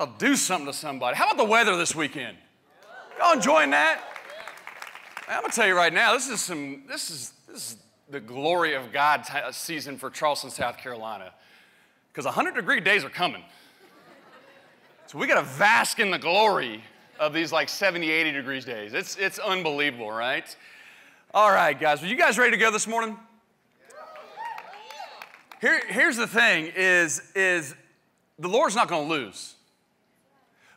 That'll do something to somebody. How about the weather this weekend? Y'all enjoying that? I'm gonna tell you right now, this is the glory of God season for Charleston, South Carolina, because 100-degree days are coming. So we gotta bask in the glory of these like 70, 80 degrees days. It's unbelievable, right? All right, guys, are you guys ready to go this morning? Here's the thing is the Lord's not gonna lose,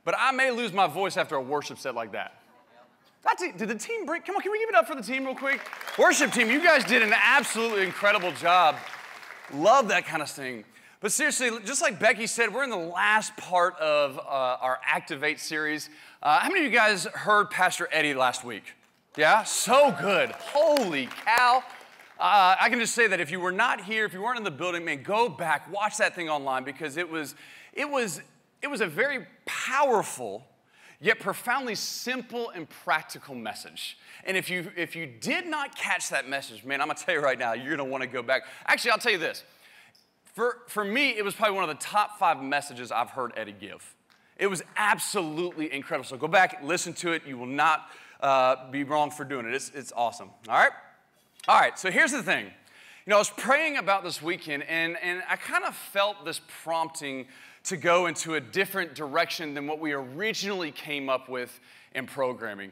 but I may lose my voice after a worship set like that. Did the team bring, come on, can we give it up for the team real quick? Worship team, you guys did an absolutely incredible job. Love that kind of thing. But seriously, just like Becky said, we're in the last part of our Activate series. How many of you guys heard Pastor Eddie last week? Yeah, so good, holy cow. I can just say that if you were not here, if you weren't in the building, man, go back, watch that thing online, because it was a very powerful, yet profoundly simple and practical message. And if you did not catch that message, man, I'm gonna tell you right now, you're gonna wanna go back. Actually, I'll tell you this. For me, it was probably one of the top 5 messages I've heard Eddie give. It was absolutely incredible. So go back, listen to it. You will not be wrong for doing it. It's awesome, all right? All right, so here's the thing. You know, I was praying about this weekend, and I kind of felt this prompting to go into a different direction than what we originally came up with in programming.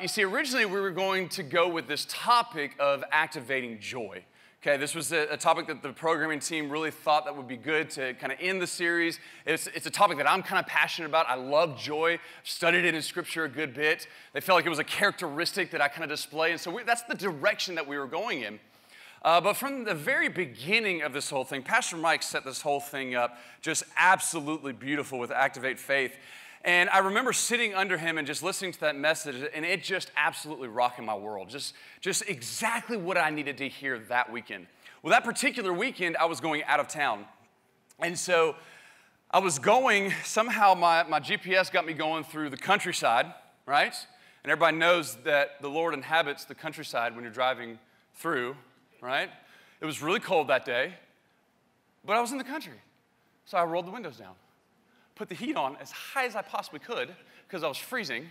You see, originally we were going to go with this topic of activating joy. Okay, this was a topic that the programming team really thought that would be good to kind of end the series. It's a topic that I'm kind of passionate about. I love joy, studied it in Scripture a good bit. They felt like it was a characteristic that I kind of display, and so that's the direction that we were going in. But from the very beginning of this whole thing, Pastor Mike set this whole thing up just absolutely beautiful with Activate Faith. And I remember sitting under him and just listening to that message, and it just absolutely rocking my world. Just exactly what I needed to hear that weekend. Well, that particular weekend, I was going out of town. And so I was going, somehow my GPS got me going through the countryside, right? And everybody knows that the Lord inhabits the countryside when you're driving through, right? It was really cold that day, but I was in the country. So I rolled the windows down, put the heat on as high as I possibly could because I was freezing.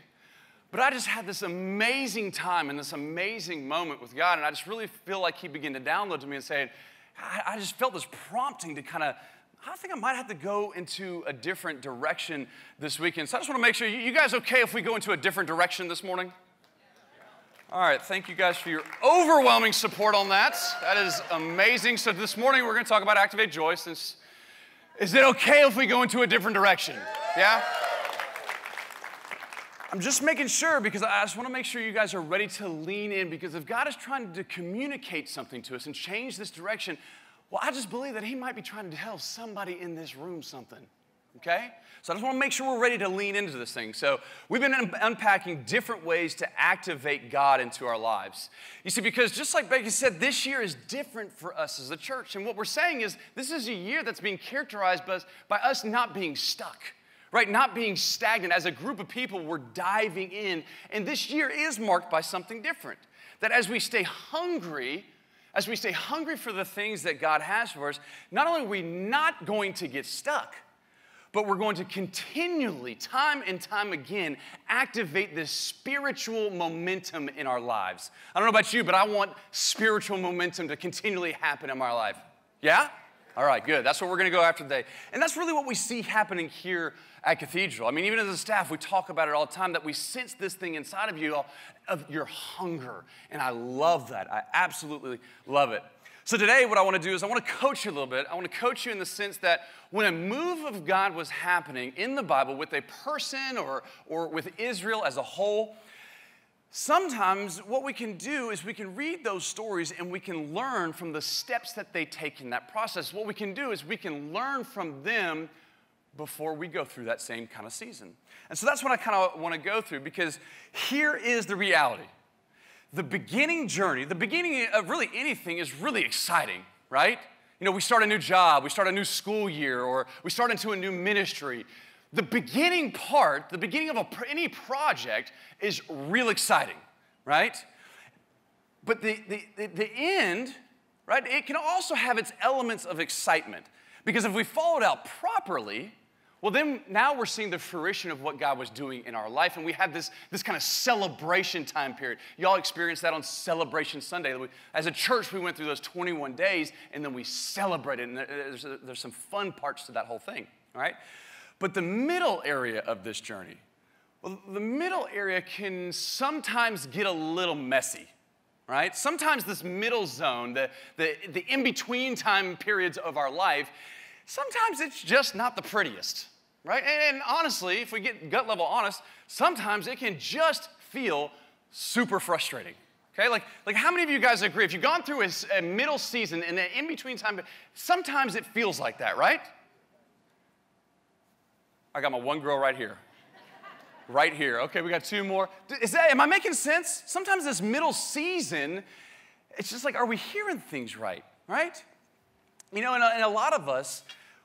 But I just had this amazing time and this amazing moment with God, and I just really feel like he began to download to me and say, I just felt this prompting to kind of, I think I might have to go into a different direction this weekend. So I just want to make sure, you guys okay if we go into a different direction this morning? All right, thank you guys for your overwhelming support on that. That is amazing. So this morning we're going to talk about Activate Joy. Is it okay if we go into a different direction? Yeah? I'm just making sure, because I just want to make sure you guys are ready to lean in, because if God is trying to communicate something to us and change this direction, well, I just believe that he might be trying to tell somebody in this room something. Okay? So I just want to make sure we're ready to lean into this thing. So we've been unpacking different ways to activate God into our lives. You see, because just like Becky said, this year is different for us as a church. And what we're saying is this is a year that's being characterized by us not being stuck, right? Not being stagnant. As a group of people, we're diving in. And this year is marked by something different. That as we stay hungry for the things that God has for us, not only are we not going to get stuck, but we're going to continually, time and time again, activate this spiritual momentum in our lives. I don't know about you, but I want spiritual momentum to continually happen in my life. Yeah? All right, good. That's what we're going to go after today. And that's really what we see happening here at Cathedral. I mean, even as a staff, we talk about it all the time, that we sense this thing inside of you, of your hunger. And I love that. I absolutely love it. So today what I want to do is I want to coach you a little bit. I want to coach you in the sense that when a move of God was happening in the Bible with a person or with Israel as a whole, sometimes what we can do is we can read those stories and we can learn from the steps that they take in that process. What we can do is we can learn from them before we go through that same kind of season. And so that's what I kind of want to go through, because here is the reality. The beginning journey, the beginning of really anything is really exciting, right? You know, we start a new job, we start a new school year, or we start into a new ministry. The beginning part, the beginning of any project is real exciting, right? But the end, right, it can also have its elements of excitement. Because if we follow it out properly, Well, then now we're seeing the fruition of what God was doing in our life, and we had this kind of celebration time period. Y'all experienced that on Celebration Sunday. As a church, we went through those 21 days, and then we celebrated, and there's some fun parts to that whole thing, all right? But the middle area of this journey, well, the middle area can sometimes get a little messy, right? Sometimes this middle zone, the in-between time periods of our life, sometimes it's just not the prettiest, right? And honestly, if we get gut level honest, sometimes it can just feel super frustrating, okay? Like how many of you guys agree? If you've gone through a middle season and an in-between time, sometimes it feels like that, right? I got my one girl right here. Right here. Okay, we got two more. Am I making sense? Sometimes this middle season, it's just like, are we hearing things right, right? You know, and a lot of us,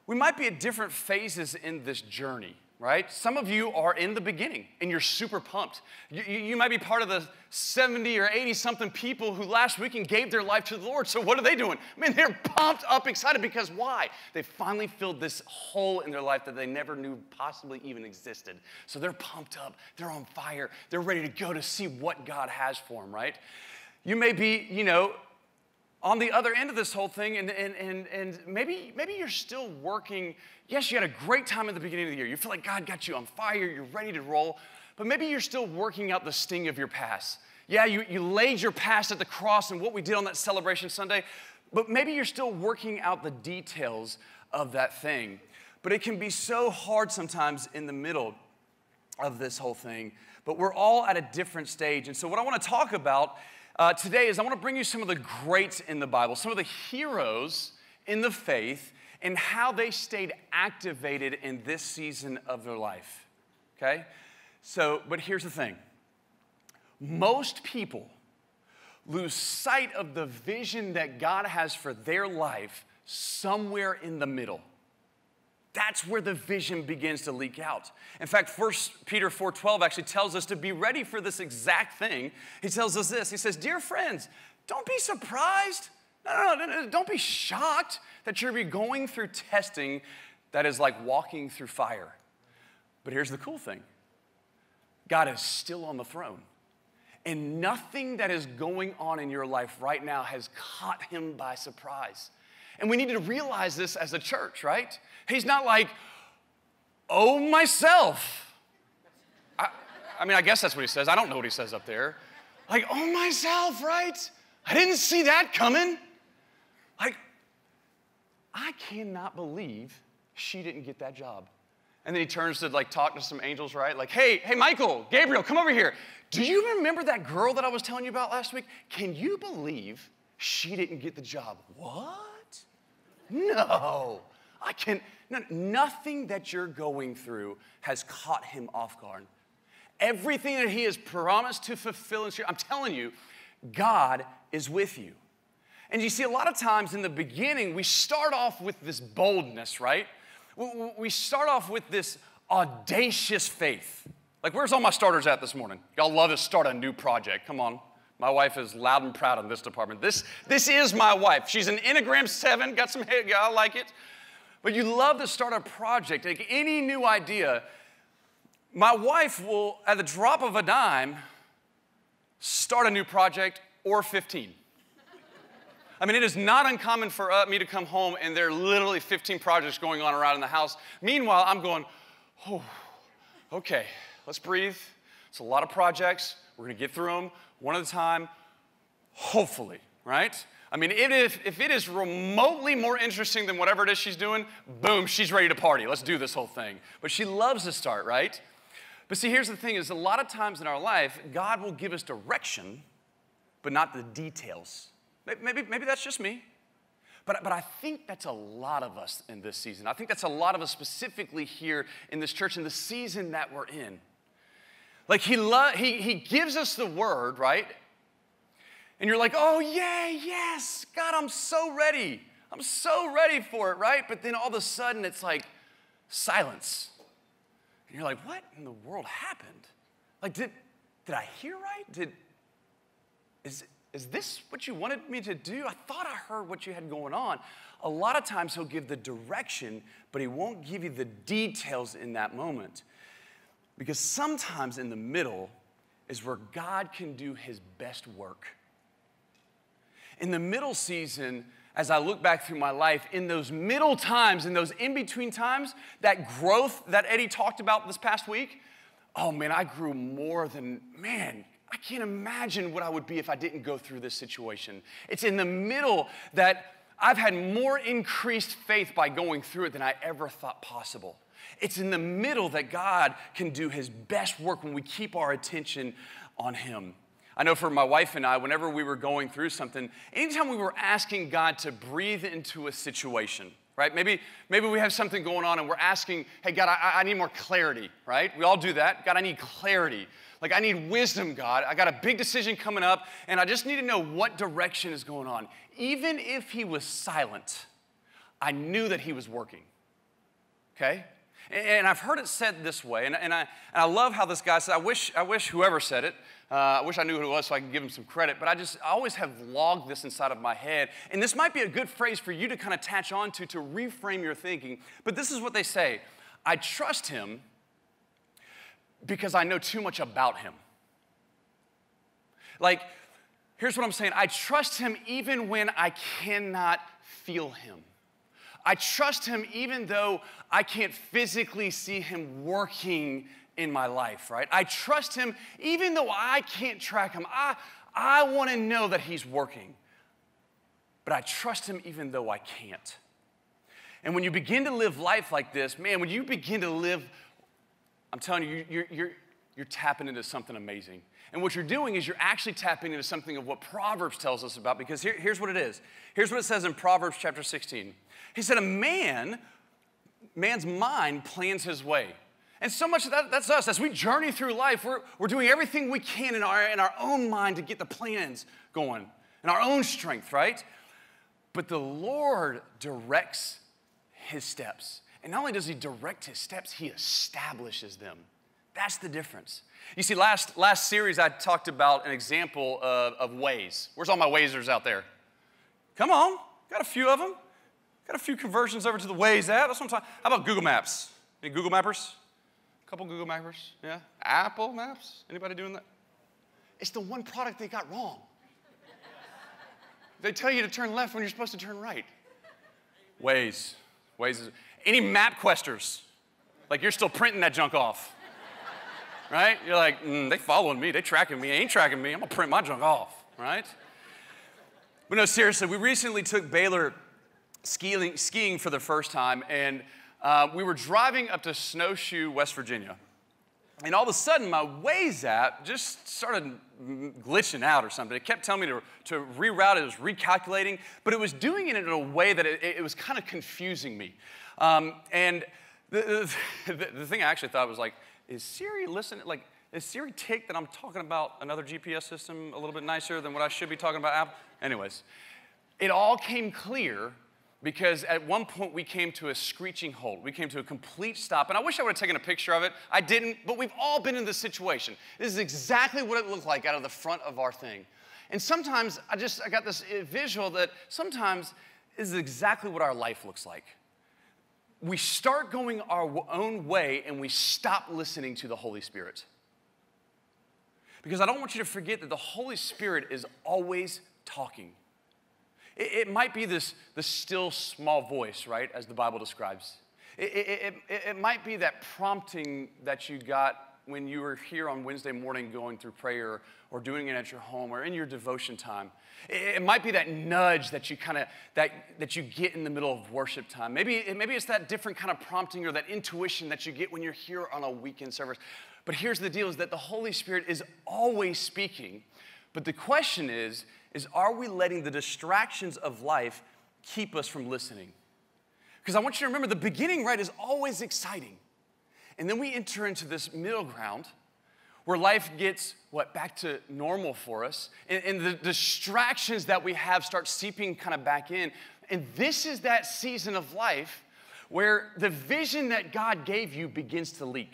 we might be at different phases in this journey, right? Some of you are in the beginning, and you're super pumped. You might be part of the 70 or 80-something people who last weekend gave their life to the Lord. So what are they doing? I mean, they're pumped up, excited, because why? They finally filled this hole in their life that they never knew possibly even existed. So they're pumped up. They're on fire. They're ready to go to see what God has for them, right? You may be, you know, on the other end of this whole thing, and maybe you're still working. Yes, you had a great time at the beginning of the year. You feel like God got you on fire. You're ready to roll. But maybe you're still working out the sting of your past. Yeah, you laid your past at the cross and what we did on that Celebration Sunday. But maybe you're still working out the details of that thing. But it can be so hard sometimes in the middle of this whole thing. But we're all at a different stage. And so what I want to talk about today is I want to bring you some of the greats in the Bible, some of the heroes in the faith, and how they stayed activated in this season of their life, okay? So, but here's the thing. Most people lose sight of the vision that God has for their life somewhere in the middle. That's where the vision begins to leak out. In fact, 1 Peter 4:12 actually tells us to be ready for this exact thing. He tells us this. He says, dear friends, don't be surprised. No, don't be shocked that you're going through testing that is like walking through fire. But here's the cool thing. God is still on the throne. And nothing that is going on in your life right now has caught him by surprise. And we need to realize this as a church, right? He's not like, oh, myself. I mean, I guess that's what he says. I don't know what he says up there. Like, oh, myself, right? I didn't see that coming. Like, I cannot believe she didn't get that job. And then he turns to, like, talk to some angels, right? Like, hey, Michael, Gabriel, come over here. Do you remember that girl that I was telling you about last week? Can you believe she didn't get the job? What? No, I can't. No, nothing that you're going through has caught him off guard. Everything that he has promised to fulfill, I'm telling you, God is with you. And you see, a lot of times in the beginning, we start off with this boldness, right? We start off with this audacious faith. Like, where's all my starters at this morning? Y'all love to start a new project. Come on. My wife is loud and proud in this department. This is my wife. She's an Enneagram 7, got some hair, I like it. But you love to start a project, like any new idea. My wife will, at the drop of a dime, start a new project or 15. I mean, it is not uncommon for me to come home and there are literally 15 projects going on around in the house. Meanwhile, I'm going, oh, okay, let's breathe. It's a lot of projects. We're going to get through them one at a time, hopefully, right? I mean, if it is remotely more interesting than whatever it is she's doing, boom, she's ready to party. Let's do this whole thing. But she loves to start, right? But see, here's the thing is a lot of times in our life, God will give us direction, but not the details. Maybe that's just me. But I think that's a lot of us in this season. I think that's a lot of us specifically here in this church in the season that we're in. Like, he gives us the word, right? And you're like, oh, yay, yes, God, I'm so ready. I'm so ready for it, right? But then all of a sudden, it's like silence. And you're like, what in the world happened? Like, did I hear right? Did, is, Is this what you wanted me to do? I thought I heard what you had going on. A lot of times he'll give the direction, but he won't give you the details in that moment. Because sometimes in the middle is where God can do his best work. In the middle season, as I look back through my life, in those middle times, in those in-between times, that growth that Eddie talked about this past week, oh man, I grew more than, man, I can't imagine what I would be if I didn't go through this situation. It's in the middle that I've had more increased faith by going through it than I ever thought possible. It's in the middle that God can do his best work when we keep our attention on him. I know for my wife and I, whenever we were going through something, anytime we were asking God to breathe into a situation, right? Maybe we have something going on and we're asking, hey, God, I need more clarity, right? We all do that. God, I need clarity. Like, I need wisdom, God. I got a big decision coming up, and I just need to know what direction is going on. Even if he was silent, I knew that he was working, okay? And I've heard it said this way, and I love how this guy said, I wish whoever said it, I wish I knew who it was so I could give him some credit, but I always have logged this inside of my head, and this might be a good phrase for you to kind of attach on to reframe your thinking, but this is what they say: I trust him because I know too much about him. Like, here's what I'm saying, I trust him even when I cannot feel him. I trust him even though I can't physically see him working in my life, right? I trust him even though I can't track him. I want to know that he's working, but I trust him even though I can't. And when you begin to live life like this, man, when you begin to live, I'm telling you, you're tapping into something amazing. And what you're doing is you're actually tapping into something of what Proverbs tells us about, because here's what it is. Here's what it says in Proverbs chapter 16. He said, man's mind plans his way. And so much of that's us. As we journey through life, we're doing everything we can in our own mind to get the plans going, in our own strength, right? But the Lord directs his steps. And not only does he direct his steps, he establishes them. That's the difference. You see, last series I talked about an example of Waze. Where's all my Wazers out there? Come on, got a few of them. Got a few conversions over to the Waze app. That's what I'm talking about. How about Google Maps? Any Google Mappers? A couple Google Mappers, yeah. Apple Maps, anybody doing that? It's the one product they got wrong. They tell you to turn left when you're supposed to turn right. Waze is, any map questers? Like, you're still printing that junk off. Right? You're like, they following me, they tracking me, they ain't tracking me, I'm gonna print my junk off, right? But no, seriously, we recently took Baylor skiing for the first time, and we were driving up to Snowshoe, West Virginia. And all of a sudden, my Waze app just started glitching out or something. It kept telling me to reroute, it was recalculating, but it was doing it in a way that it was kind of confusing me. And the thing I actually thought was like, is Siri listening? Like, is Siri ticked that I'm talking about another GPS system a little bit nicer than what I should be talking about Apple? Anyways, it all came clear because at one point we came to a screeching halt. We came to a complete stop, and I wish I would have taken a picture of it. I didn't, but we've all been in this situation. This is exactly what it looked like out of the front of our thing. And sometimes I got this visual that sometimes this is exactly what our life looks like. We start going our own way, and we stop listening to the Holy Spirit. Because I don't want you to forget that the Holy Spirit is always talking. It might be the still small voice, right, as the Bible describes. It might be that prompting that you got when you were here on Wednesday morning going through prayer or doing it at your home or in your devotion time. It might be that nudge that you you get in the middle of worship time. Maybe it's that different kind of prompting or that intuition that you get when you're here on a weekend service. But here's the deal, is that the Holy Spirit is always speaking. But the question is are we letting the distractions of life keep us from listening? Because I want you to remember the beginning, right, is always exciting. And then we enter into this middle ground where life gets, back to normal for us, and the distractions that we have start seeping kind of back in. And this is that season of life where the vision that God gave you begins to leak.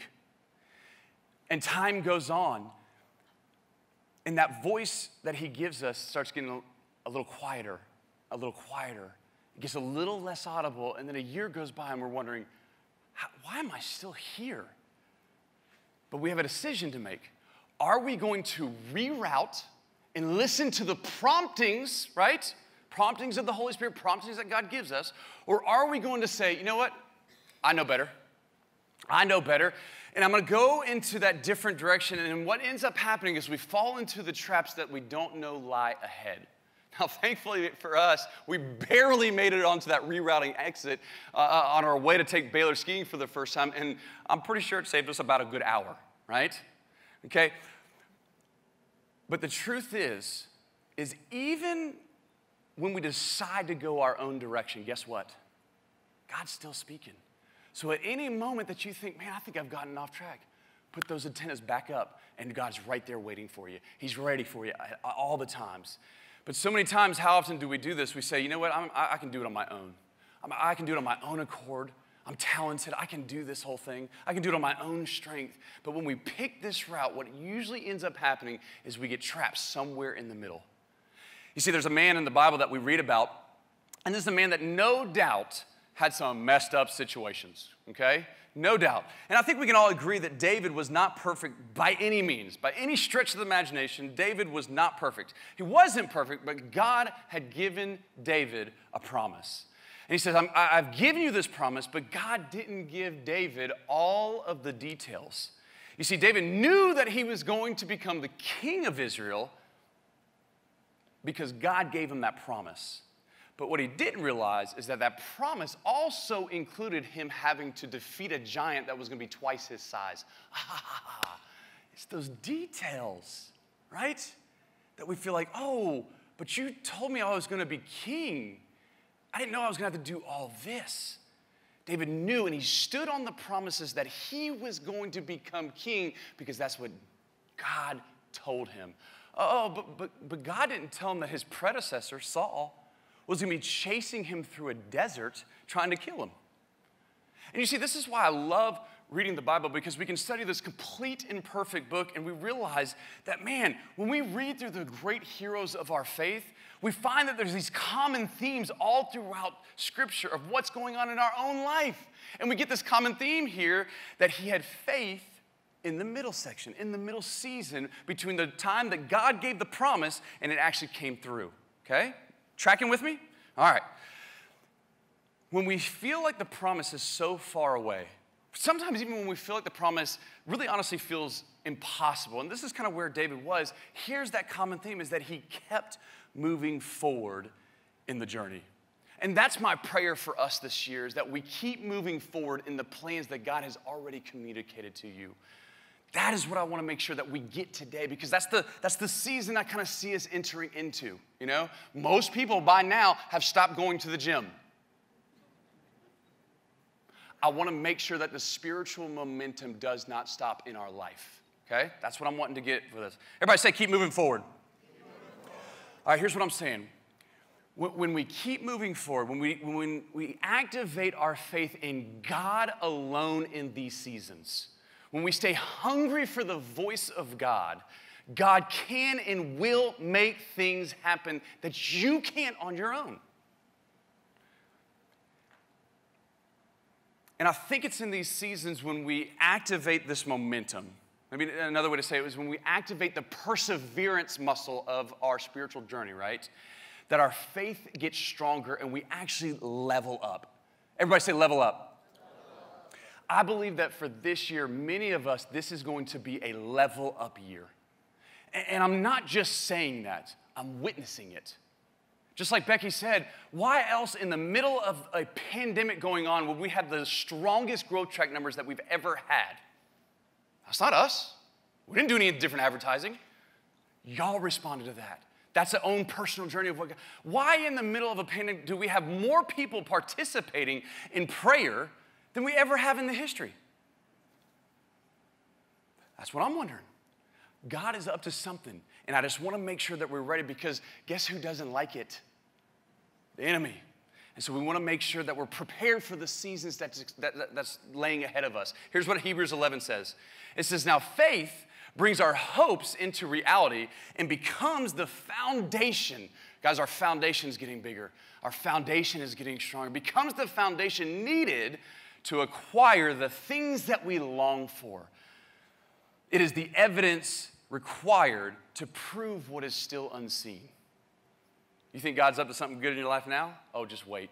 And time goes on, And that voice that he gives us starts getting a little quieter, a little quieter. It gets a little less audible, and then a year goes by and we're wondering, why am I still here? But we have a decision to make. Are we going to reroute and listen to the promptings, right? Promptings of the Holy Spirit, promptings that God gives us, or are we going to say, you know what? I know better. I know better. And I'm going to go into that different direction. And what ends up happening is we fall into the traps that we don't know lie ahead. Now, thankfully for us, we barely made it onto that rerouting exit on our way to take Baylor skiing for the first time. And I'm pretty sure it saved us about a good hour, right? Okay. But the truth is even when we decide to go our own direction, guess what? God's still speaking. So at any moment that you think, man, I think I've gotten off track, put those antennas back up, and God's right there waiting for you. He's ready for you all the times. But so many times, how often do we do this? We say, you know what, I can do it on my own. I can do it on my own accord. I'm talented. I can do this whole thing. I can do it on my own strength. But when we pick this route, what usually ends up happening is we get trapped somewhere in the middle. You see, there's a man in the Bible that we read about, and this is a man that no doubt had some messed up situations, okay? No doubt. And I think we can all agree that David was not perfect by any means. By any stretch of the imagination, David was not perfect. He wasn't perfect, but God had given David a promise. And he says, I've given you this promise, but God didn't give David all of the details. You see, David knew that he was going to become the king of Israel because God gave him that promise. But what he didn't realize is that that promise also included him having to defeat a giant that was going to be twice his size. It's those details, right? That we feel like, oh, but you told me I was going to be king. I didn't know I was going to have to do all this. David knew, and he stood on the promises that he was going to become king because that's what God told him. Oh, but God didn't tell him that his predecessor, Saul, was going to be chasing him through a desert trying to kill him. And you see, this is why I love reading the Bible, because we can study this complete and perfect book and we realize that, man, when we read through the great heroes of our faith, we find that there's these common themes all throughout Scripture of what's going on in our own life. And we get this common theme here that he had faith in the middle section, in the middle season, between the time that God gave the promise and it actually came through, okay? Tracking with me? All right. When we feel like the promise is so far away, sometimes even when we feel like the promise really honestly feels impossible, and this is kind of where David was, here's that common theme is that he kept moving forward in the journey. And that's my prayer for us this year, is that we keep moving forward in the plans that God has already communicated to you. That is what I want to make sure that we get today, because that's the season I kind of see us entering into, you know? Most people by now have stopped going to the gym. I want to make sure that the spiritual momentum does not stop in our life, okay? That's what I'm wanting to get for this. Everybody say, keep moving forward. All right, here's what I'm saying. When we keep moving forward, when we activate our faith in God alone in these seasons, when we stay hungry for the voice of God, God can and will make things happen that you can't on your own. And I think it's in these seasons when we activate this momentum. I mean, another way to say it is when we activate the perseverance muscle of our spiritual journey, right? That our faith gets stronger and we actually level up. Everybody say level up. I believe that for this year, many of us, this is going to be a level up year. And I'm not just saying that, I'm witnessing it. Just like Becky said, why else in the middle of a pandemic going on would we have the strongest growth track numbers that we've ever had? That's not us. We didn't do any different advertising. Y'all responded to that. That's their own personal journey of what God. Why in the middle of a pandemic do we have more people participating in prayer than we ever have in the history? That's what I'm wondering. God is up to something, and I just want to make sure that we're ready, because guess who doesn't like it? The enemy. And so we want to make sure that we're prepared for the seasons that's laying ahead of us. Here's what Hebrews 11 says. It says, now faith brings our hopes into reality, and becomes the foundation. Guys, our foundation is getting bigger. Our foundation is getting stronger. Becomes the foundation needed to acquire the things that we long for. It is the evidence required to prove what is still unseen. You think God's up to something good in your life now? Oh, just wait.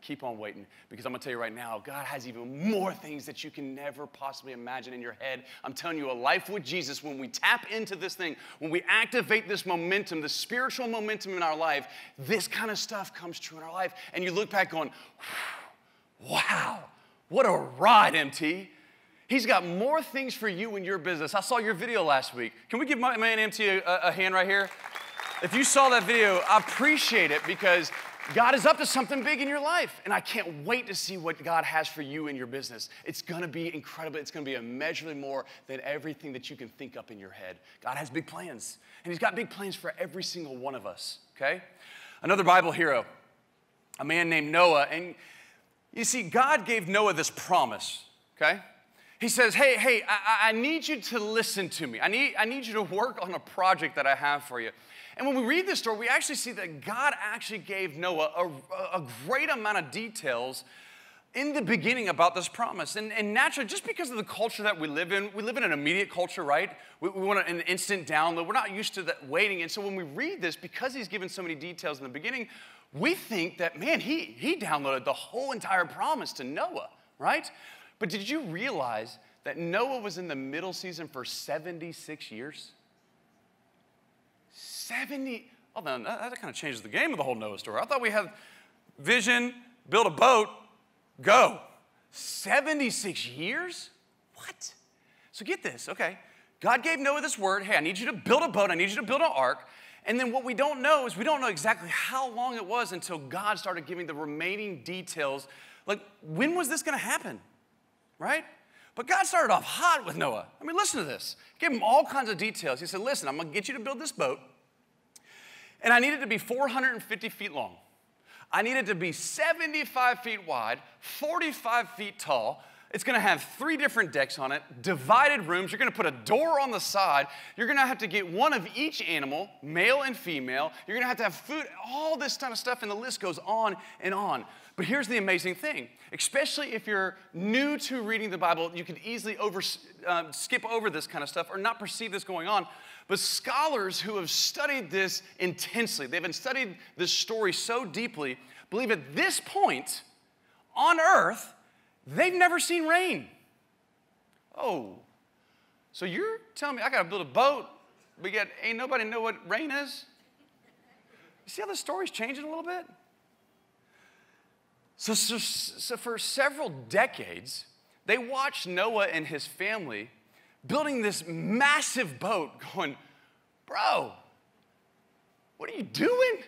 Keep on waiting, because I'm going to tell you right now, God has even more things that you can never possibly imagine in your head. I'm telling you, a life with Jesus, when we tap into this thing, when we activate this momentum, the spiritual momentum in our life, this kind of stuff comes true in our life. And you look back going, wow, what a ride, MT. He's got more things for you in your business. I saw your video last week. Can we give my man MT a hand right here? If you saw that video, I appreciate it, because God is up to something big in your life, and I can't wait to see what God has for you in your business. It's going to be incredible. It's going to be immeasurably more than everything that you can think up in your head. God has big plans, and he's got big plans for every single one of us, okay? Another Bible hero, a man named Noah, and you see, God gave Noah this promise, okay? He says, hey, I need you to listen to me. I need you to work on a project that I have for you. And when we read this story, we actually see that God actually gave Noah a great amount of details in the beginning about this promise. And naturally, just because of the culture that we live in an immediate culture, right? We want an instant download. We're not used to that waiting. And so when we read this, because he's given so many details in the beginning, we think that, man, he downloaded the whole entire promise to Noah, right? But did you realize that Noah was in the middle season for 76 years? 70, oh, that kind of changes the game of the whole Noah story. I thought we had vision, build a boat, go. 76 years? What? So get this, okay. God gave Noah this word, hey, I need you to build a boat, I need you to build an ark. And then what we don't know is we don't know exactly how long it was until God started giving the remaining details. Like, when was this going to happen, right? But God started off hot with Noah. I mean, listen to this. He gave him all kinds of details. He said, listen, I'm going to get you to build this boat, and I need it to be 450 feet long. I need it to be 75 feet wide, 45 feet tall. It's going to have 3 different decks on it, divided rooms. You're going to put a door on the side. You're going to have to get one of each animal, male and female. You're going to have food, all this kind of stuff, and the list goes on and on. But here's the amazing thing, especially if you're new to reading the Bible, you could easily skip over this kind of stuff or not perceive this going on. But scholars who have studied this intensely, they've been studying this story so deeply, believe at this point on earth, they've never seen rain. Oh, so you're telling me I got to build a boat, but yet ain't nobody know what rain is? You see how the story's changing a little bit? So for several decades, they watched Noah and his family building this massive boat going, bro, what are you doing?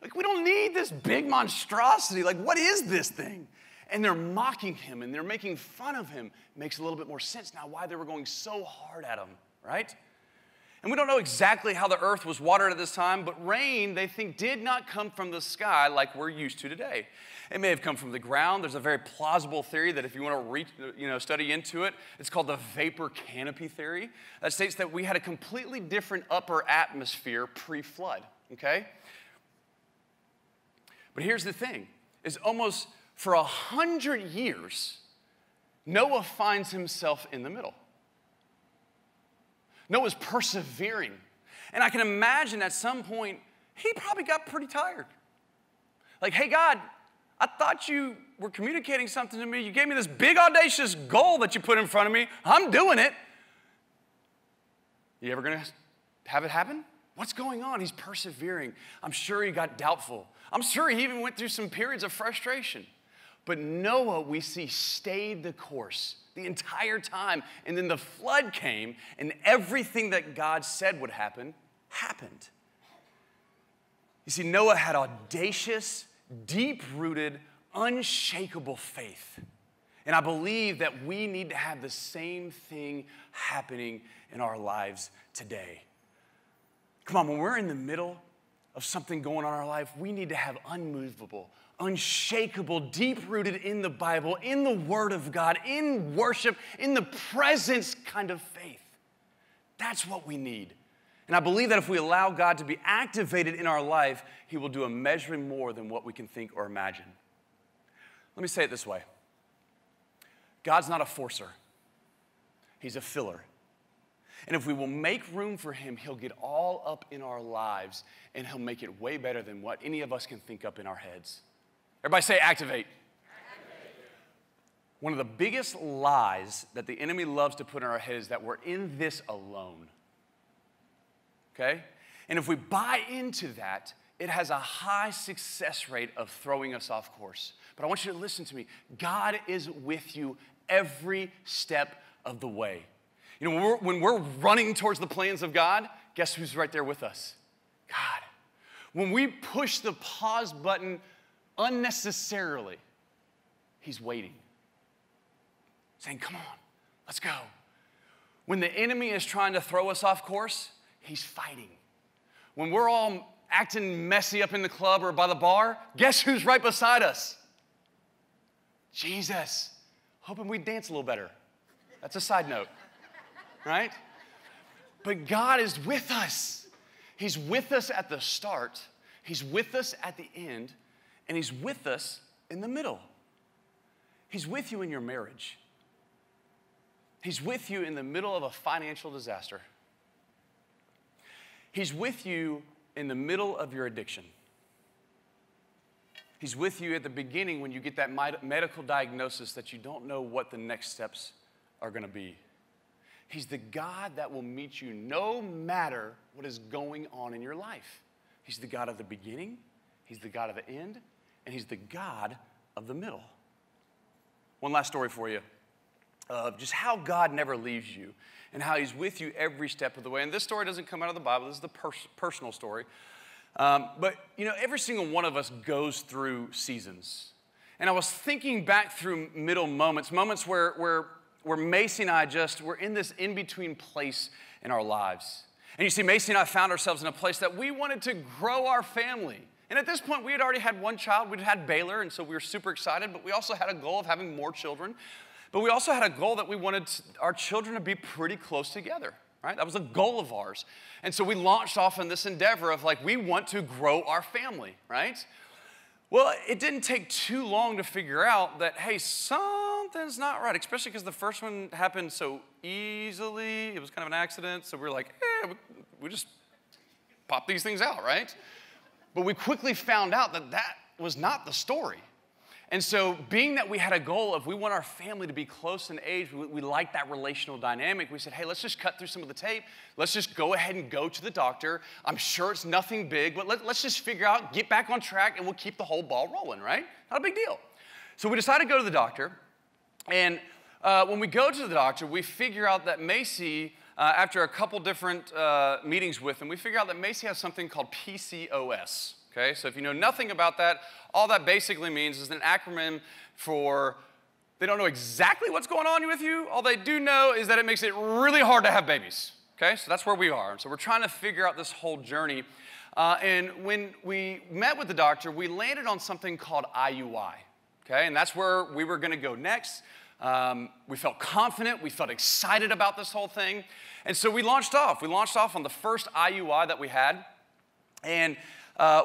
Like, we don't need this big monstrosity. Like, what is this thing? And they're mocking him, and they're making fun of him. It makes a little bit more sense now why they were going so hard at him, right? And we don't know exactly how the earth was watered at this time, but rain, they think, did not come from the sky like we're used to today. It may have come from the ground. There's a very plausible theory that if you want to study into it, it's called the vapor canopy theory. That states that we had a completely different upper atmosphere pre-flood, okay? But here's the thing, is almost for 100 years, Noah finds himself in the middle. Noah's persevering. And I can imagine at some point, he probably got pretty tired. Like, hey, God, I thought you were communicating something to me. You gave me this big, audacious goal that you put in front of me. I'm doing it. You ever going to have it happen? What's going on? He's persevering. I'm sure he got doubtful. I'm sure he even went through some periods of frustration. But Noah, we see, stayed the course the entire time. And then the flood came, and everything that God said would happen, happened. You see, Noah had audacious, deep-rooted, unshakable faith. And I believe that we need to have the same thing happening in our lives today. Come on, when we're in the middle of something going on in our life, we need to have unmovable, unshakable, deep-rooted in the Bible, in the Word of God, in worship, in the presence kind of faith. That's what we need. And I believe that if we allow God to be activated in our life, he will do immeasurably more than what we can think or imagine. Let me say it this way. God's not a forcer. He's a filler. And if we will make room for him, he'll get all up in our lives, and he'll make it way better than what any of us can think up in our heads. Everybody say activate. One of the biggest lies that the enemy loves to put in our head is that we're in this alone. Okay? And if we buy into that, it has a high success rate of throwing us off course. But I want you to listen to me. God is with you every step of the way. You know, when we're running towards the plans of God, guess who's right there with us? God. When we push the pause button unnecessarily, he's waiting, saying, come on, let's go. When the enemy is trying to throw us off course, he's fighting. When we're all acting messy up in the club or by the bar, guess who's right beside us? Jesus. Hoping we'd dance a little better. That's a side note, right? But God is with us. He's with us at the start. He's with us at the end. And he's with us in the middle. He's with you in your marriage. He's with you in the middle of a financial disaster. He's with you in the middle of your addiction. He's with you at the beginning when you get that medical diagnosis that you don't know what the next steps are going to be. He's the God that will meet you no matter what is going on in your life. He's the God of the beginning, he's the God of the end, and he's the God of the middle. One last story for you of just how God never leaves you and how he's with you every step of the way. And this story doesn't come out of the Bible. This is the personal story. But, you know, every single one of us goes through seasons. And I was thinking back through middle moments where Macy and I just were in this in-between place in our lives. And you see, Macy and I found ourselves in a place that we wanted to grow our family. And at this point, we had already had one child. We'd had Baylor, and so we were super excited. But we also had a goal of having more children. But we also had a goal that we wanted our children to be pretty close together, right? That was a goal of ours. And so we launched off in this endeavor of, like, we want to grow our family, right? Well, it didn't take too long to figure out that, hey, something's not right, especially because the first one happened so easily. It was kind of an accident. So we were like, we just pop these things out, right? But we quickly found out that that was not the story. And so being that we had a goal of we want our family to be close in age, we like that relational dynamic, we said, hey, let's just cut through some of the tape. Let's just go ahead and go to the doctor. I'm sure it's nothing big, but let's just figure out, get back on track, and we'll keep the whole ball rolling, right? Not a big deal. So we decided to go to the doctor. And when we go to the doctor, we figure out that Macy, after a couple different meetings with him, we figure out that Macy has something called PCOS. Okay, so if you know nothing about that, all that basically means is an acronym for they don't know exactly what's going on with you. All they do know is that it makes it really hard to have babies. Okay, so that's where we are. And so we're trying to figure out this whole journey. And when we met with the doctor, we landed on something called IUI. Okay, and that's where we were going to go next. We felt confident. We felt excited about this whole thing. And so we launched off. We launched off on the first IUI that we had. And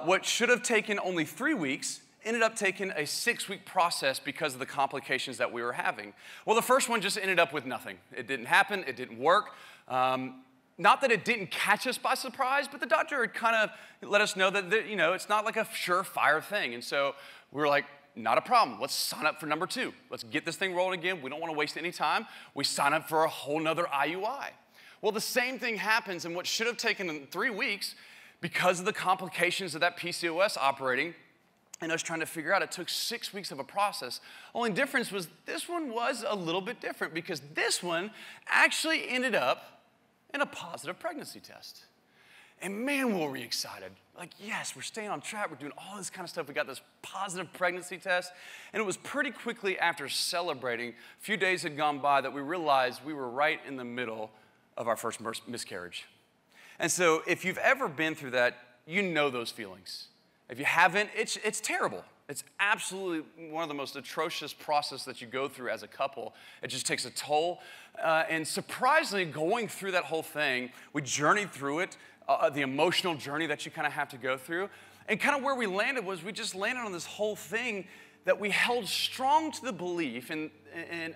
what should have taken only 3 weeks ended up taking a 6-week process because of the complications that we were having. Well, the first one just ended up with nothing. It didn't happen. It didn't work. Not that it didn't catch us by surprise, but the doctor had kind of let us know that, you know, it's not like a surefire thing. And so we were like, not a problem. Let's sign up for number 2. Let's get this thing rolling again. We don't want to waste any time. We sign up for a whole nother IUI. Well, the same thing happens, and what should have taken 3 weeks, because of the complications of that PCOS operating and us trying to figure out, it took 6 weeks of a process. Only difference was this one was a little bit different because this one actually ended up in a positive pregnancy test. And man, were we excited. Like, yes, we're staying on track. We're doing all this kind of stuff. We got this positive pregnancy test. And it was pretty quickly after celebrating, a few days had gone by, that we realized we were right in the middle of our first miscarriage. And so if you've ever been through that, you know those feelings. If you haven't, it's terrible, It's absolutely one of the most atrocious processes that you go through as a couple. It just takes a toll. And surprisingly, going through that whole thing, we journeyed through it, the emotional journey that you kind of have to go through. And kind of where we landed was we just landed on this whole thing that we held strong to the belief and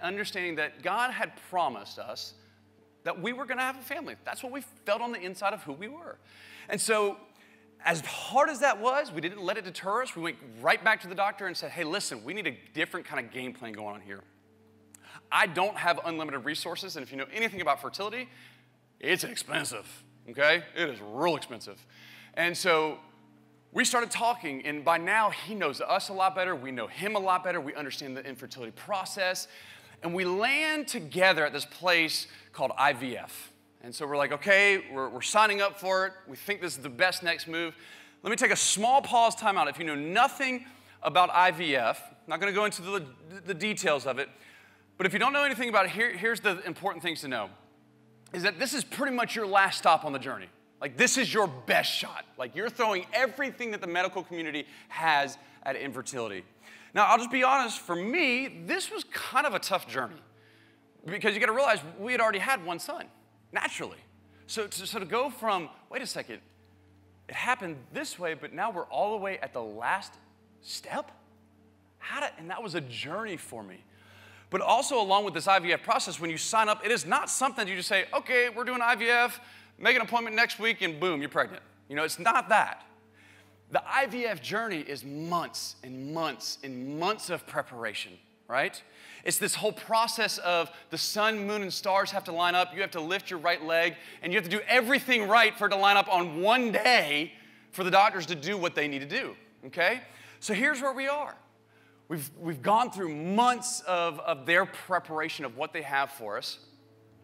understanding that God had promised us that we were going to have a family. That's what we felt on the inside of who we were. And so as hard as that was, we didn't let it deter us. We went right back to the doctor and said, hey, listen, we need a different kind of game plan going on here. I don't have unlimited resources, and if you know anything about fertility, it's expensive, okay? It is real expensive. And so we started talking, and by now he knows us a lot better. We know him a lot better. We understand the infertility process. And we land together at this place called IVF. And so we're like, okay, we're signing up for it. We think this is the best next move. Let me take a small pause timeout. If you know nothing about IVF, I'm not going to go into the details of it, but if you don't know anything about it, here's the important things to know, is that this is pretty much your last stop on the journey. Like, this is your best shot. Like, you're throwing everything that the medical community has at infertility. Now, I'll just be honest, for me, this was kind of a tough journey because you got to realize we had already had one son, naturally. So to go from, wait a second, it happened this way, but now we're all the way at the last step? And that was a journey for me. But also along with this IVF process, when you sign up, it is not something you just say, okay, we're doing IVF, make an appointment next week, and boom, you're pregnant. You know, it's not that. The IVF journey is months and months and months of preparation, right? It's this whole process of the sun, moon, and stars have to line up. You have to lift your right leg, and you have to do everything right for it to line up on one day for the doctors to do what they need to do, okay? So here's where we are. We've gone through months of their preparation of what they have for us,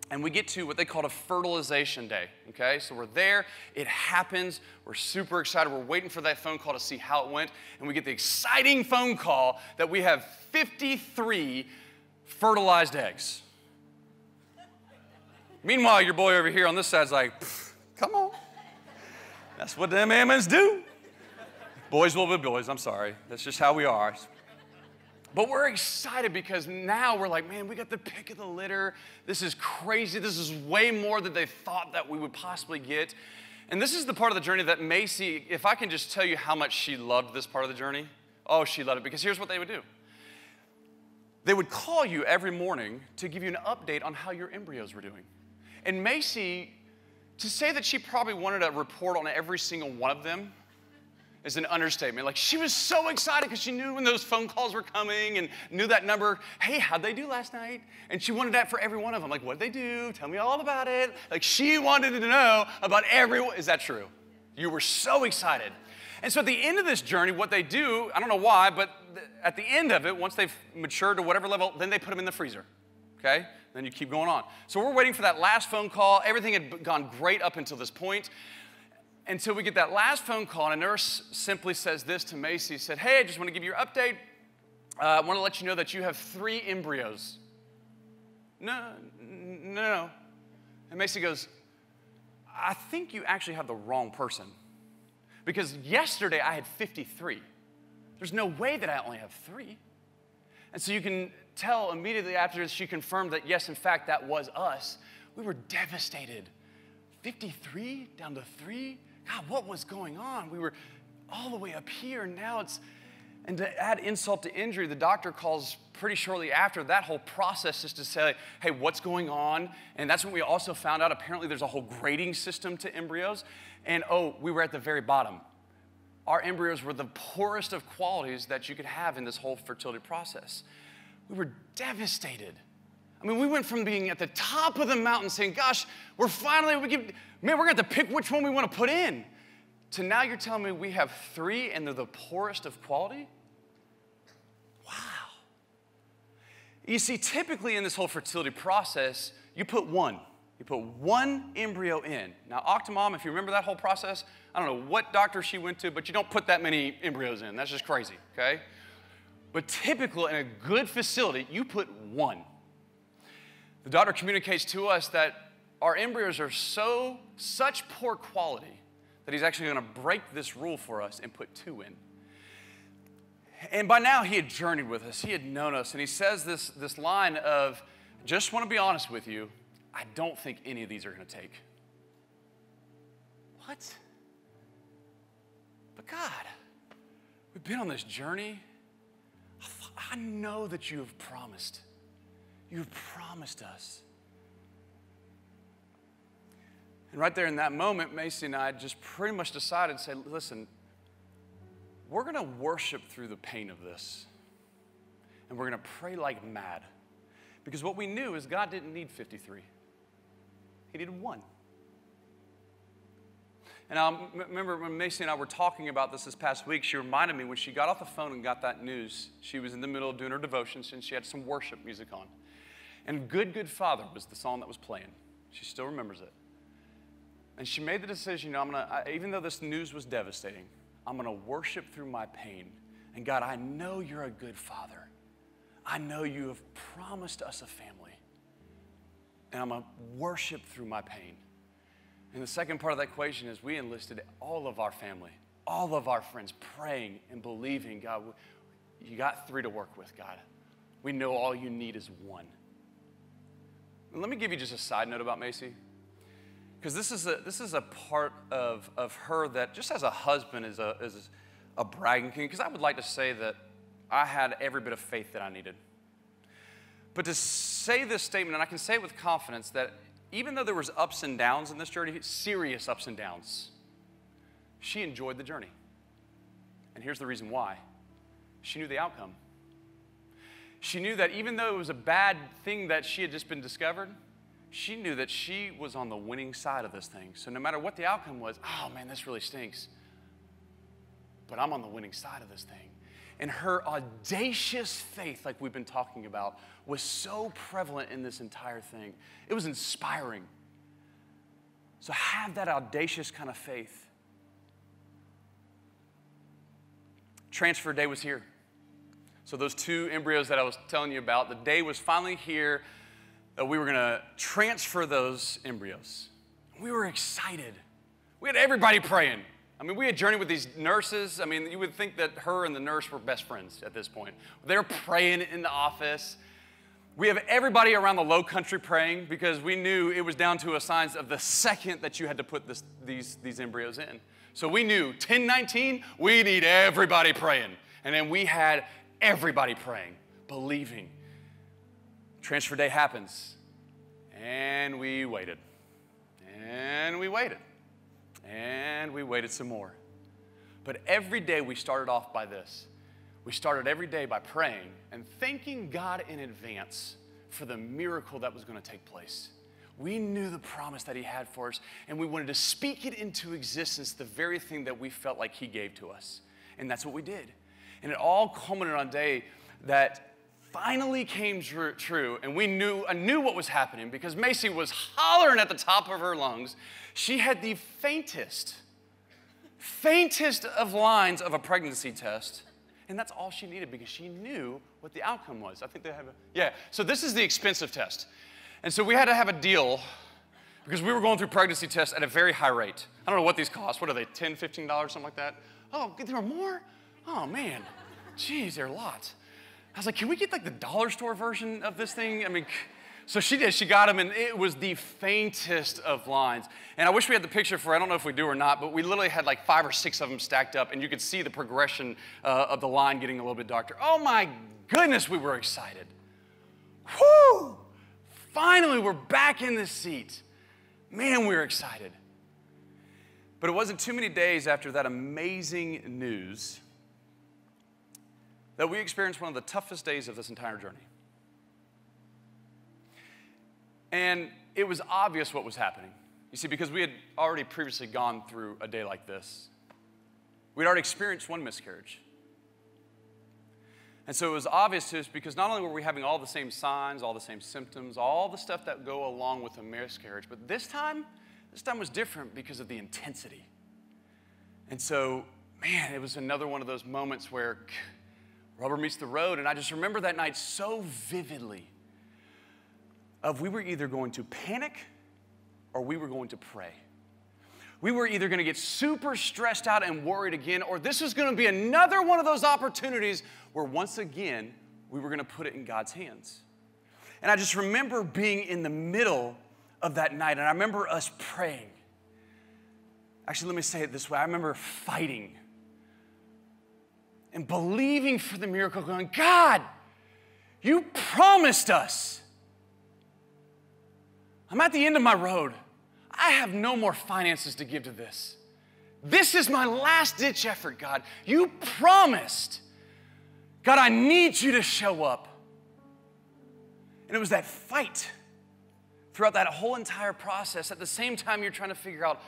and we get to what they call a fertilization day, okay? So we're there, it happens, we're super excited, we're waiting for that phone call to see how it went, and we get the exciting phone call that we have 53 fertilized eggs. Meanwhile, your boy over here on this side's like, come on. That's what them ammons do. Boys will be boys, I'm sorry. That's just how we are. But we're excited because now we're like, man, we got the pick of the litter. This is crazy. This is way more than they thought that we would possibly get. And this is the part of the journey that Macy, if I can just tell you how much she loved this part of the journey. Oh, she loved it, because here's what they would do. They would call you every morning to give you an update on how your embryos were doing. And Macy, to say that she probably wanted a report on every single one of them, is an understatement. Like, she was so excited because she knew when those phone calls were coming and knew that number. Hey, how'd they do last night? And she wanted that for every one of them. Like, what'd they do? Tell me all about it. Like, she wanted to know about everyone. Is that true? You were so excited. And so at the end of this journey, what they do, I don't know why, but at the end of it, once they've matured to whatever level, then they put them in the freezer, okay? Then you keep going on. So we're waiting for that last phone call. Everything had gone great up until this point. Until we get that last phone call, and a nurse simply says this to Macy, said, hey, I just want to give you your update. I want to let you know that you have 3 embryos. No. And Macy goes, I think you actually have the wrong person. Because yesterday I had 53. There's no way that I only have 3. And so you can tell immediately after she confirmed that, yes, in fact, that was us. We were devastated. 53 down to 3? God, what was going on? We were all the way up here, and now it's, and to add insult to injury, the doctor calls pretty shortly after that whole process just to say, hey, what's going on? And that's when we also found out apparently there's a whole grading system to embryos, and oh, we were at the very bottom. Our embryos were the poorest of qualities that you could have in this whole fertility process. We were devastated. I mean, we went from being at the top of the mountain saying, gosh, we're finally, man, we're going to have to pick which one we want to put in, to now you're telling me we have 3 and they're the poorest of quality? Wow. You see, typically in this whole fertility process, you put 1. You put 1 embryo in. Now, Octomom, if you remember that whole process, I don't know what doctor she went to, but you don't put that many embryos in. That's just crazy, okay? But typically in a good facility, you put 1. The doctor communicates to us that our embryos are such poor quality that he's actually going to break this rule for us and put 2 in. And by now he had journeyed with us. He had known us. And he says this line of, just want to be honest with you, I don't think any of these are going to take. What? But God, we've been on this journey. I know that you have promised. You have promised us. And right there in that moment, Macy and I just pretty much decided to say, listen, we're going to worship through the pain of this. And we're going to pray like mad. Because what we knew is God didn't need 53. He needed one. And I remember when Macy and I were talking about this past week, she reminded me when she got off the phone and got that news, she was in the middle of doing her devotions and she had some worship music on. And Good, Good Father was the song that was playing. She still remembers it. And she made the decision, even though this news was devastating, I'm going to worship through my pain. And God, I know you're a good father. I know you have promised us a family. And I'm going to worship through my pain. And the second part of that equation is we enlisted all of our family, all of our friends, praying and believing, God, you got three to work with, God. We know all you need is one. And let me give you just a side note about Macy, because this is a part of her that just as a husband is a bragging king, because I would like to say that I had every bit of faith that I needed. But to say this statement, and I can say it with confidence, that even though there was ups and downs in this journey, serious ups and downs, she enjoyed the journey. And here's the reason why. She knew the outcome. She knew that even though it was a bad thing that she had just been discovered, she knew that she was on the winning side of this thing. So no matter what the outcome was, oh man, this really stinks. But I'm on the winning side of this thing. And her audacious faith, like we've been talking about, was so prevalent in this entire thing. It was inspiring. So have that audacious kind of faith. Transfer day was here. So those two embryos that I was telling you about, the day was finally here that we were going to transfer those embryos. We were excited. We had everybody praying. I mean, we had journeyed with these nurses. I mean, you would think that her and the nurse were best friends at this point. They're praying in the office. We have everybody around the low country praying because we knew it was down to a signs of the second that you had to put these embryos in. So we knew 10-19, we need everybody praying. And then we had everybody praying, believing. Transfer day happens. And we waited. And we waited. And we waited some more. But every day we started off by this. We started every day by praying and thanking God in advance for the miracle that was going to take place. We knew the promise that he had for us, and we wanted to speak it into existence, the very thing that we felt like he gave to us. And that's what we did. And it all culminated on a day that finally came true, and I knew what was happening because Macy was hollering at the top of her lungs. She had the faintest of lines of a pregnancy test, and that's all she needed because she knew what the outcome was. I think they have so this is the expensive test. And so we had to have a deal because we were going through pregnancy tests at a very high rate. I don't know what these cost. What are they, $10, $15, something like that? Oh, there were more? Oh, man. Jeez, there are a lot. I was like, can we get like the dollar store version of this thing? I mean, so she did. She got them, and it was the faintest of lines. And I wish we had the picture for it. I don't know if we do or not, but we literally had like 5 or 6 of them stacked up, and you could see the progression of the line getting a little bit darker. Oh, my goodness, we were excited. Whoo! Finally, we're back in the seat. Man, we were excited. But it wasn't too many days after that amazing news that we experienced one of the toughest days of this entire journey. And it was obvious what was happening. You see, because we had already previously gone through a day like this. We'd already experienced one miscarriage. And so it was obvious to us because not only were we having all the same signs, all the same symptoms, all the stuff that go along with a miscarriage, but this time was different because of the intensity. And so, man, it was another one of those moments where rubber meets the road, and I just remember that night so vividly of we were either going to panic or we were going to pray. we were either going to get super stressed out and worried again, or this was going to be another one of those opportunities where once again, we were going to put it in God's hands. And I just remember being in the middle of that night, and I remember us praying. Actually, let me say it this way. I remember fighting and believing for the miracle, going, God, you promised us. I'm at the end of my road. I have no more finances to give to this. This is my last-ditch effort, God. You promised. God, I need you to show up. And it was that fight throughout that whole entire process. At the same time, you're trying to figure out,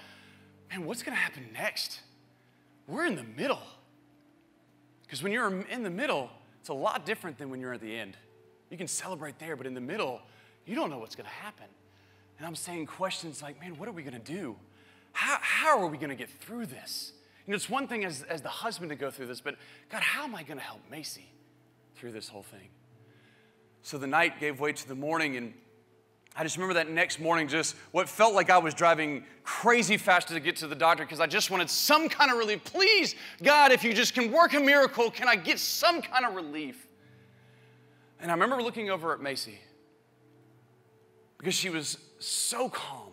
man, what's going to happen next? We're in the middle. Because when you're in the middle, it's a lot different than when you're at the end. You can celebrate there, but in the middle, you don't know what's going to happen. And I'm saying questions like, man, what are we going to do? How are we going to get through this? You know, it's one thing as the husband to go through this, but God, how am I going to help Macy through this whole thing? So the night gave way to the morning, and I just remember that next morning, just what felt like I was driving crazy fast to get to the doctor because I just wanted some kind of relief. Please, God, if you just can work a miracle, can I get some kind of relief? And I remember looking over at Macy because she was so calm.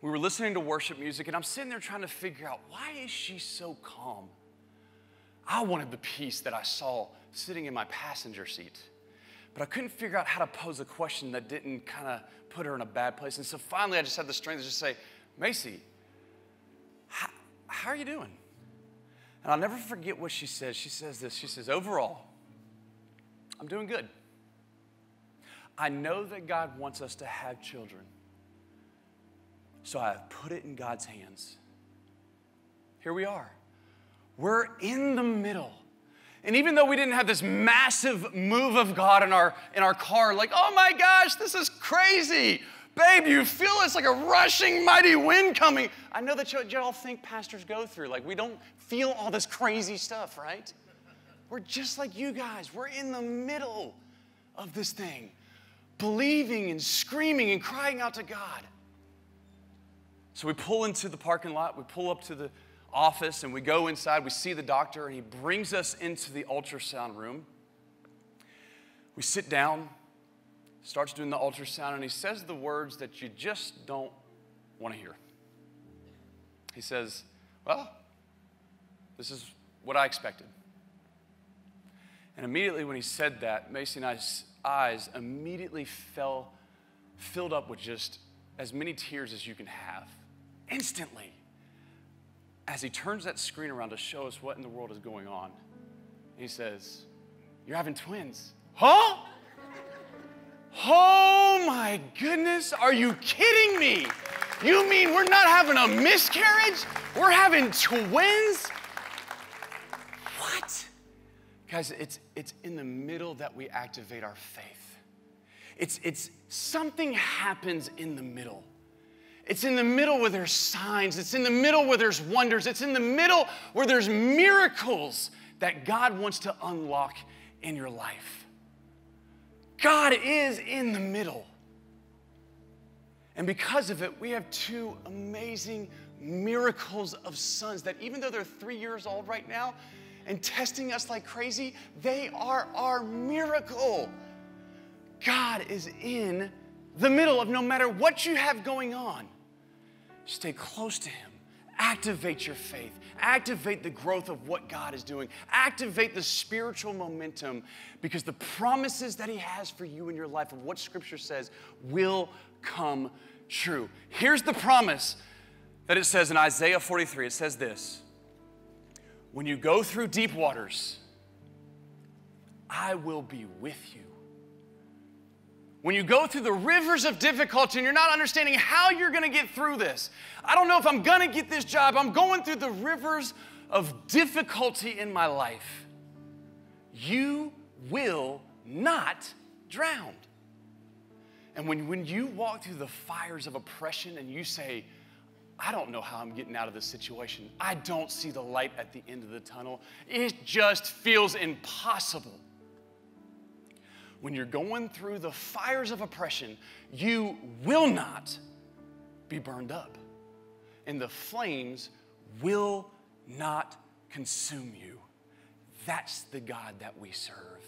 We were listening to worship music, and I'm sitting there trying to figure out, why is she so calm? I wanted the peace that I saw sitting in my passenger seat, but I couldn't figure out how to pose a question that didn't kind of put her in a bad place. And so finally, I just had the strength to just say, Macy, how are you doing? And I'll never forget what she says. She says this. She says, overall, I'm doing good. I know that God wants us to have children. So I have put it in God's hands. Here we are. We're in the middle. And even though we didn't have this massive move of God in our car, like, oh my gosh, this is crazy. Babe, you feel it's like a rushing mighty wind coming. I know that you all think pastors go through. Like, we don't feel all this crazy stuff, right? We're just like you guys. We're in the middle of this thing, believing and screaming and crying out to God. So we pull into the parking lot, we pull up to the office, and we go inside, we see the doctor, and he brings us into the ultrasound room. We sit down, starts doing the ultrasound, and he says the words that you just don't want to hear. He says, well, this is what I expected. And immediately when he said that, Macy and I's eyes immediately filled up with just as many tears as you can have. Instantly, as he turns that screen around to show us what in the world is going on, he says, you're having twins. Huh? Oh my goodness, are you kidding me? You mean we're not having a miscarriage? We're having twins? What? Guys, it's in the middle that we activate our faith. It's something happens in the middle. It's in the middle where there's signs. It's in the middle where there's wonders. It's in the middle where there's miracles that God wants to unlock in your life. God is in the middle. And because of it, we have two amazing miracles of sons that even though they're 3 years old right now and testing us like crazy, they are our miracle. God is in the middle of no matter what you have going on. Stay close to him. Activate your faith. Activate the growth of what God is doing. Activate the spiritual momentum, because the promises that he has for you in your life of what Scripture says will come true. Here's the promise that it says in Isaiah 43. It says this, when you go through deep waters, I will be with you. When you go through the rivers of difficulty and you're not understanding how you're going to get through this, I don't know if I'm going to get this job, I'm going through the rivers of difficulty in my life, you will not drown. And when you walk through the fires of oppression and you say, I don't know how I'm getting out of this situation, I don't see the light at the end of the tunnel, it just feels impossible. When you're going through the fires of oppression, you will not be burned up. and the flames will not consume you. That's the God that we serve.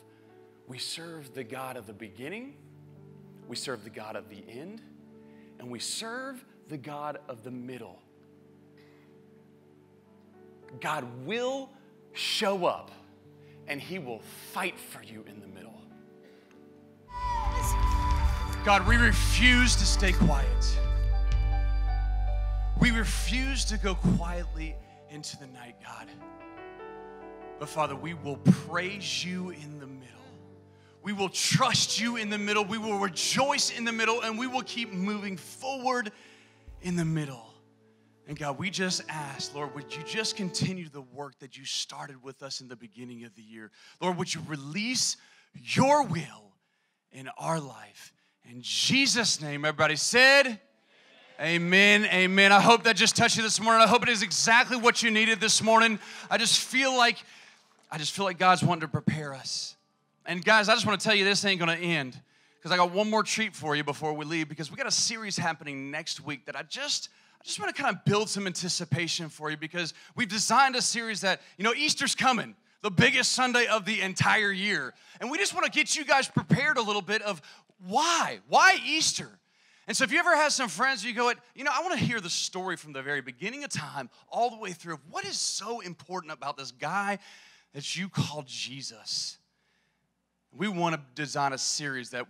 We serve the God of the beginning, we serve the God of the end, and we serve the God of the middle. God will show up, and he will fight for you in the middle. God, we refuse to stay quiet. We refuse to go quietly into the night, God. But Father, we will praise you in the middle. We will trust you in the middle. We will rejoice in the middle, and we will keep moving forward in the middle. And God, we just ask, Lord, would you just continue the work that you started with us in the beginning of the year? Lord, would you release your will in our life? In Jesus' name, everybody said, amen, amen. I hope that just touched you this morning. I hope it is exactly what you needed this morning. I just feel like God's wanting to prepare us. And guys, I just want to tell you this ain't going to end, because I got one more treat for you before we leave, because we got a series happening next week that I just want to kind of build some anticipation for you, because we've designed a series that, you know, Easter's coming, the biggest Sunday of the entire year. And we just want to get you guys prepared a little bit of why Easter? And so if you ever have some friends, you go, you know, I want to hear the story from the very beginning of time all the way through of what is so important about this guy that you call Jesus. We want to design a series that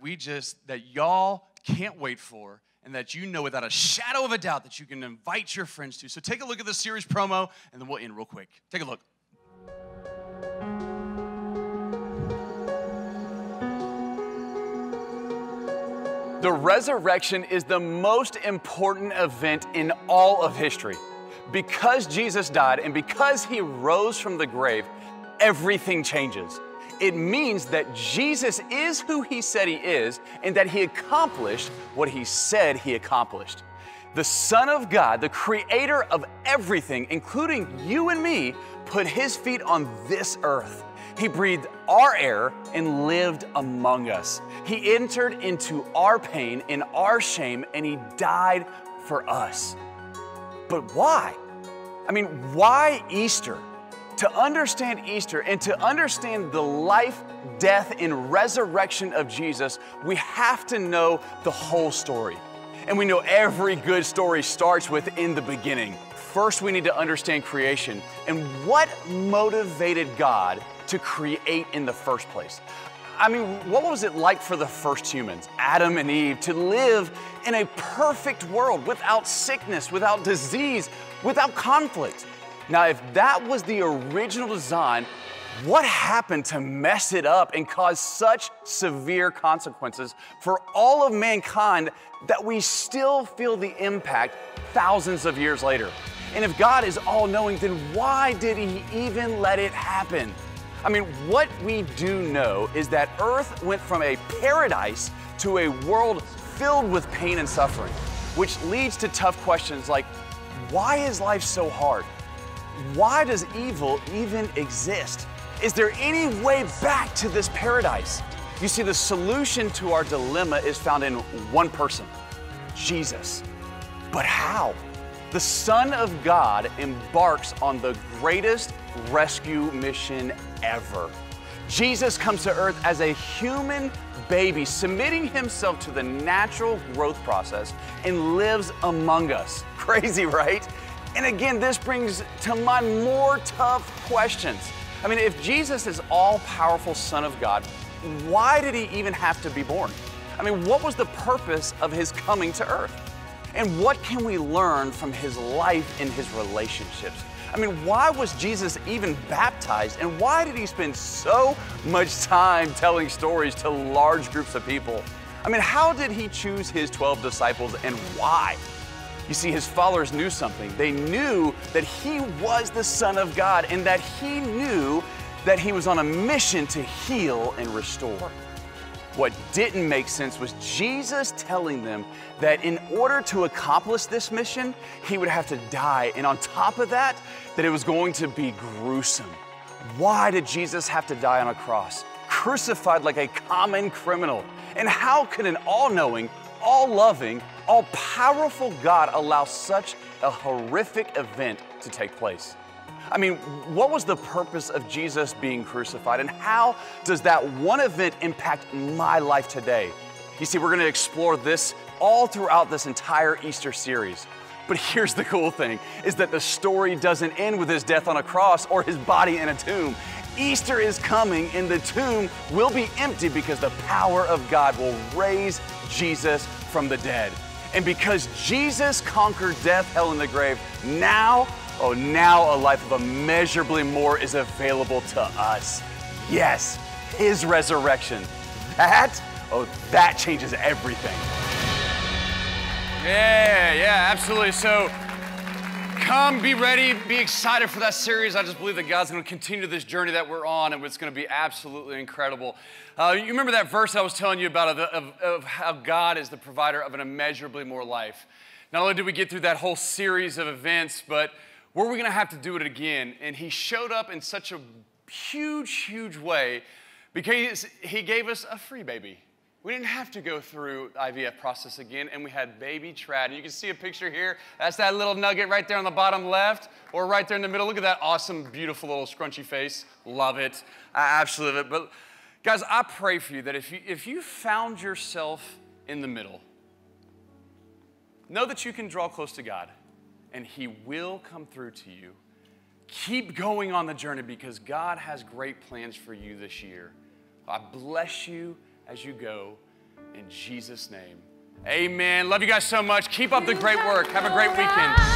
y'all can't wait for, and that you know without a shadow of a doubt that you can invite your friends to. So take a look at the series promo, and then we'll end real quick. Take a look. The resurrection is the most important event in all of history. Because Jesus died and because he rose from the grave, everything changes. It means that Jesus is who he said he is, and that he accomplished what he said he accomplished. The Son of God, the creator of everything, including you and me, put his feet on this earth. He breathed our air and lived among us. He entered into our pain and our shame, and he died for us. But why? I mean, why Easter? To understand Easter and to understand the life, death, and resurrection of Jesus, we have to know the whole story. And we know every good story starts with in the beginning. First, we need to understand creation and what motivated God to create in the first place. I mean, what was it like for the first humans, Adam and Eve, to live in a perfect world without sickness, without disease, without conflict? Now, if that was the original design, what happened to mess it up and cause such severe consequences for all of mankind that we still feel the impact thousands of years later? And if God is all-knowing, then why did he even let it happen? I mean, what we do know is that Earth went from a paradise to a world filled with pain and suffering, which leads to tough questions like, why is life so hard? Why does evil even exist? Is there any way back to this paradise? You see, the solution to our dilemma is found in one person, Jesus. But how? The Son of God embarks on the greatest rescue mission ever. Jesus comes to earth as a human baby, submitting himself to the natural growth process, and lives among us. Crazy, right? And again, this brings to mind more tough questions. I mean, if Jesus is all-powerful Son of God, why did he even have to be born? I mean, what was the purpose of his coming to earth? And what can we learn from his life and his relationships? I mean, why was Jesus even baptized? And why did he spend so much time telling stories to large groups of people? I mean, how did he choose his 12 disciples, and why? You see, his followers knew something. They knew that he was the Son of God, and that he knew that he was on a mission to heal and restore. What didn't make sense was Jesus telling them that in order to accomplish this mission, he would have to die, and on top of that, that it was going to be gruesome. Why did Jesus have to die on a cross, crucified like a common criminal? And how could an all-knowing, all-loving, all-powerful God allow such a horrific event to take place? I mean, what was the purpose of Jesus being crucified, and how does that one event impact my life today? You see, we're going to explore this all throughout this entire Easter series. But here's the cool thing, is that the story doesn't end with his death on a cross or his body in a tomb. Easter is coming, and the tomb will be empty because the power of God will raise Jesus from the dead. And because Jesus conquered death, hell, and the grave, now a life of immeasurably more is available to us. Yes, his resurrection. That changes everything. Yeah, absolutely. So come, be ready, be excited for that series. I just believe that God's going to continue this journey that we're on, and it's going to be absolutely incredible. You remember that verse I was telling you about of how God is the provider of an immeasurably more life. Not only did we get through that whole series of events, but were we going to have to do it again? And he showed up in such a huge, huge way because he gave us a free baby. We didn't have to go through the IVF process again, and we had baby Tradd. And you can see a picture here. That's that little nugget right there on the bottom left, or right there in the middle. Look at that awesome, beautiful little scrunchy face. Love it. I absolutely love it. But guys, I pray for you that if you found yourself in the middle, know that you can draw close to God, and he will come through to you. Keep going on the journey, because God has great plans for you this year. I bless you as you go, in Jesus' name, amen. Love you guys so much. Keep up the great work. Have a great weekend.